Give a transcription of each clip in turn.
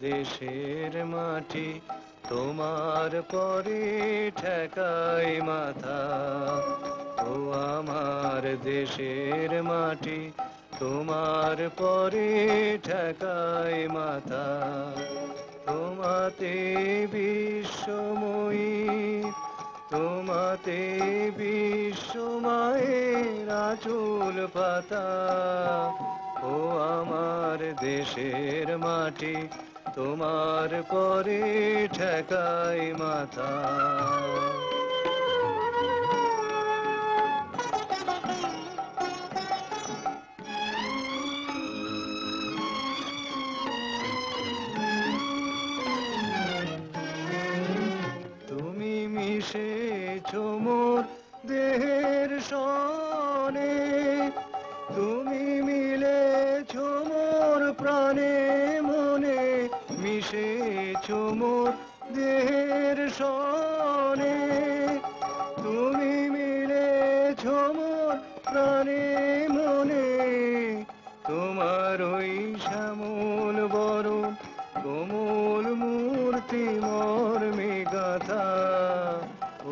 देशेर माटी तोमार परे ठेकाई माथा ओ आमार देशेर माटी तोमार परे ठेकाई माथा तोमाते বিশ্বময়ী तोमाते বিশ্বময়ের আঁচল পাতা ओ आमार देशेर माटी তোমার পরে ঠেকাই মাথা তুমি মিশেছো মোর দেহের সনে তুমি মিলেছো মোর প্রাণে মনে মিশেছো মোর দেহের সনে তুমি মিলেছো মোর প্রাণে মনে তোমার ওই শ্যামল বরণ কোমল মূর্তি মর্মে গাঁথা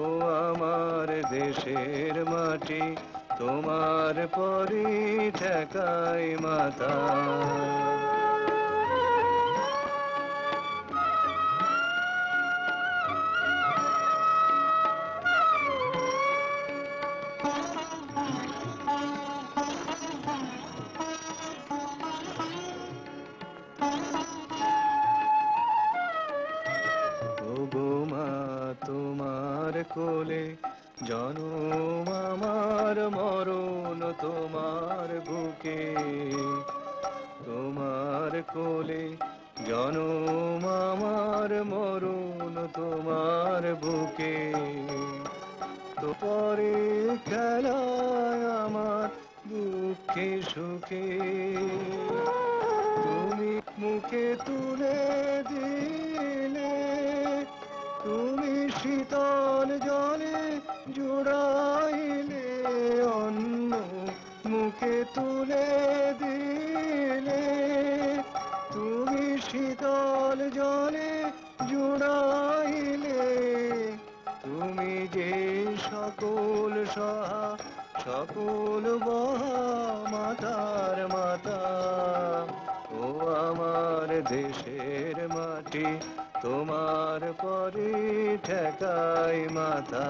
ও আমার দেশের মাটি তোমার পরে ঠেকাই মাথা কোলে জনম আমার মরণ তোমার বুকে তোমার কোলে জনম আমার মরণ তোমার বুকে তো পরে খেলা আমার দুঃখে সুখে তুমি মুখে তুলে দিলে তুমি শীতল জলে জোড়াইলে অন্ন মুখে তুলে দিলে তুমি শীতল জলে জোড়াইলে তুমি যে সকল সহা সকল বহা মাতার মাতা ও আমার দেশের মাটি তোমার পরে ঠেকাই মাথা।